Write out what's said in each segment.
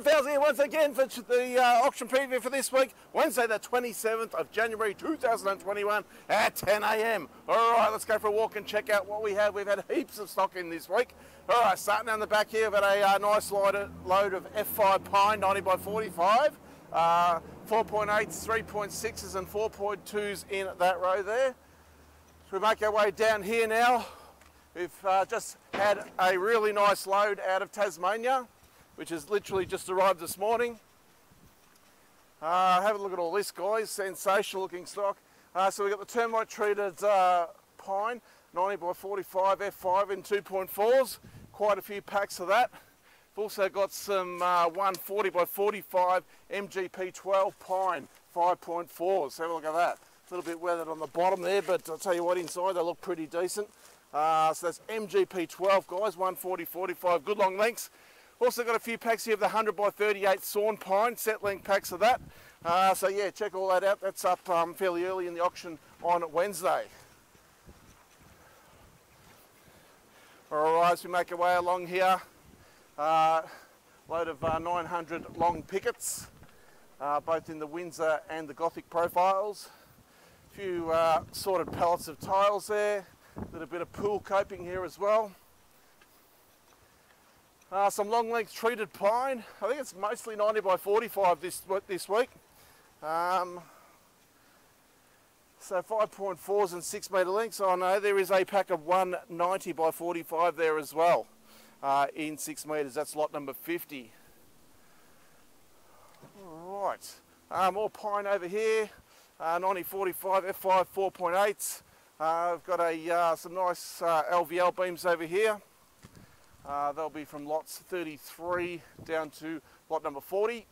Glenn Fowles here once again for the auction preview for this week, Wednesday the 27th of January 2021 at 10 a.m. Alright, let's go for a walk and check out what we have. We've had heaps of stock in this week. Alright, starting down the back here, we've got a nice load of F5 Pine 90 by 45, 4.8s, 3.6s and 4.2s in that row there. So we make our way down here now. We've just had a really nice load out of Tasmania, which has literally just arrived this morning. Have a look at all this, guys. Sensational looking stock. So we've got the termite treated pine, 90 by 45 F5 in 2.4s. Quite a few packs of that. We've also got some 140 by 45 MGP12 pine, 5.4s. Have a look at that. A little bit weathered on the bottom there, but I'll tell you what, inside they look pretty decent. So that's MGP12, guys, 140, 45, good long lengths. Also got a few packs here of the 100 by 38 sawn pine, set length packs of that. So yeah, check all that out. That's up fairly early in the auction on Wednesday. All right, as we make our way along here, load of 900 long pickets, both in the Windsor and the Gothic profiles. A few sorted pallets of tiles there. A little bit of pool coping here as well. Some long length treated pine. I think it's mostly 90 by 45 this week. So 5.4s and 6 metre lengths. I know there is a pack of 190 by 45 there as well, in 6 metres. That's lot number 50. All right, more pine over here. 90 45 F5 4.8s. We've got a some nice LVL beams over here. They'll be from lots 33 down to lot number 40.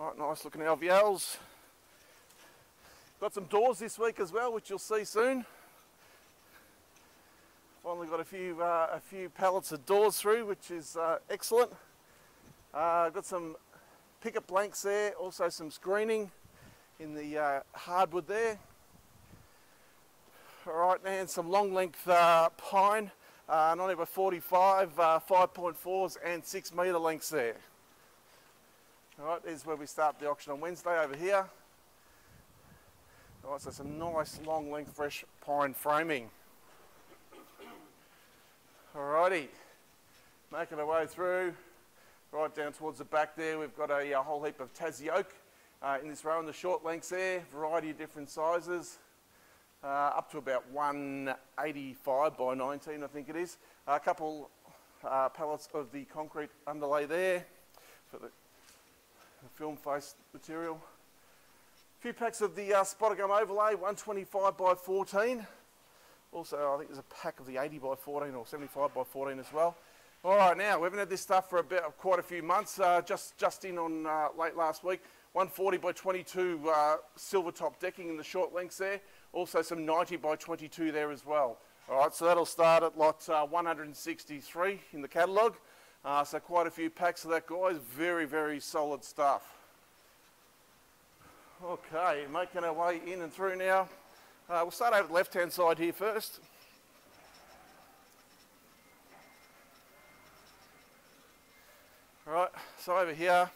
All right, nice looking LVLs. Got some doors this week as well, which you'll see soon. Finally got a few pallets of doors through, which is excellent. Got some picket blanks there, also some screening in the hardwood there. All right, and some long length pine. 90 by 45, 5.4s and 6 metre lengths there. All right, this is where we start the auction on Wednesday over here. All right, so some nice long length fresh pine framing. All righty, making our way through, right down towards the back there. We've got a whole heap of Tassie oak in this row, in the short lengths there, variety of different sizes. Up to about 185 by 19, I think it is. A couple pallets of the concrete underlay there for the film face material. A few packs of the spotter gum overlay, 125 by 14. Also, I think there's a pack of the 80 by 14 or 75 by 14 as well. All right, now, we haven't had this stuff for about quite a few months, just in on late last week. 140 by 22 silver top decking in the short lengths there. Also some 90 by 22 there as well. All right, so that'll start at lot 163 in the catalogue. So quite a few packs of that, guys. Very, very solid stuff. Okay, making our way in and through now. We'll start over the left-hand side here first. All right, so over here,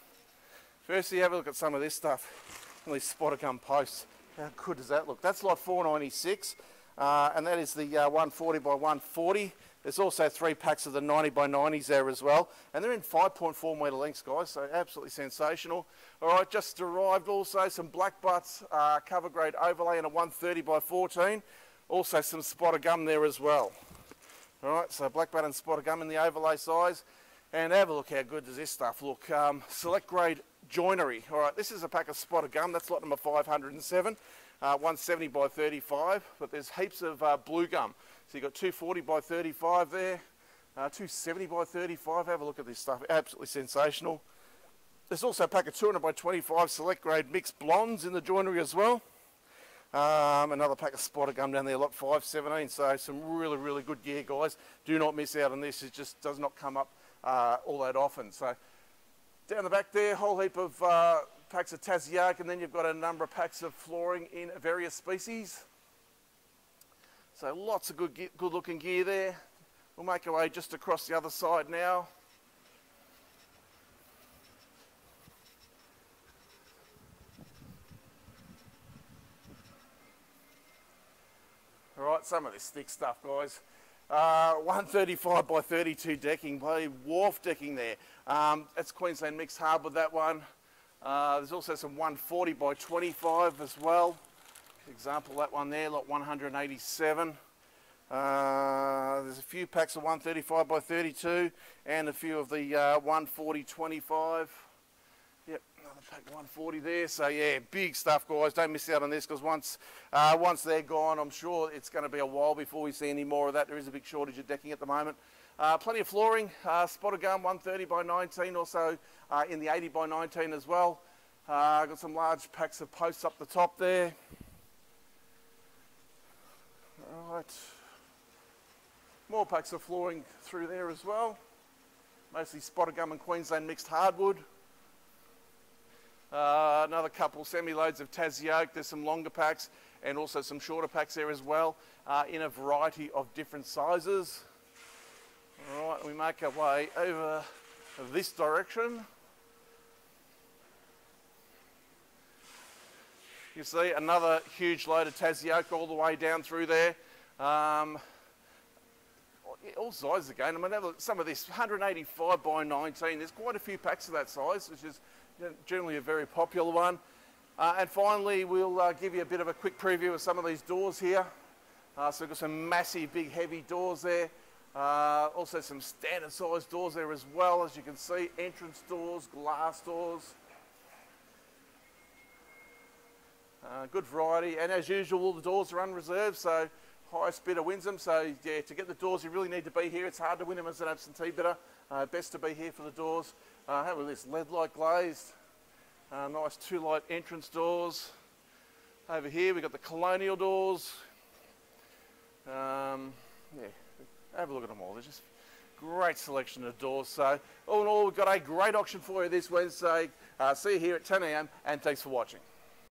firstly, have a look at some of this stuff. All these spotter gum posts. How good does that look? That's lot 496, and that is the 140 by 140. There's also three packs of the 90 by 90s there as well, and they're in 5.4 metre lengths, guys, so absolutely sensational. All right, just arrived also some Blackbutt cover grade overlay and a 130 by 14. Also some spotter gum there as well. All right, so Blackbutt and spotter gum in the overlay size, and have a look how good does this stuff look. Select grade joinery. All right, this is a pack of spotter gum. That's lot number 507, 170 by 35, but there's heaps of blue gum. So you've got 240 by 35 there, 270 by 35. Have a look at this stuff. Absolutely sensational. There's also a pack of 200 by 25 select grade mixed blondes in the joinery as well. Another pack of spotter gum down there, lot 517. So some really, really good gear, guys. Do not miss out on this. It just does not come up all that often. So down the back there, whole heap of packs of Tassie oak, and then you've got a number of packs of flooring in various species. So lots of good looking gear there. We'll make our way just across the other side now. All right, some of this thick stuff, guys. 135 by 32 decking, bloody wharf decking there. That's Queensland Mixed Harbour, that one. There's also some 140 by 25 as well. Example, that one there, lot 187. There's a few packs of 135 by 32 and a few of the 140 25. Yep, another pack 140 there. So yeah, big stuff, guys. Don't miss out on this, because once they're gone, I'm sure it's going to be a while before we see any more of that. There is a big shortage of decking at the moment. Plenty of flooring. Spotted gum 130 by 19, also in the 80 by 19 as well. Got some large packs of posts up the top there. All right. More packs of flooring through there as well. Mostly spotted gum and Queensland mixed hardwood. Another couple semi-loads of Tassie oak. There's some longer packs and also some shorter packs there as well, in a variety of different sizes. All right, we make our way over this direction. You see another huge load of Tassie oak all the way down through there. All sizes again. I mean, have a look, some of this 185 by 19. There's quite a few packs of that size, which is generally a very popular one. And finally, we'll give you a bit of a quick preview of some of these doors here. So we've got some massive, big, heavy doors there. Also some standard size doors there as well, as you can see. Entrance doors, glass doors. Good variety. And as usual, all the doors are unreserved, so highest bidder wins them. So yeah, to get the doors, you really need to be here. It's hard to win them as an absentee bidder. Best to be here for the doors. Have a look at this, lead light glazed. Nice two light entrance doors. Over here we've got the colonial doors. Yeah, have a look at them all. They're just great selection of doors. So all in all, we've got a great auction for you this Wednesday. See you here at 10 a.m. and thanks for watching.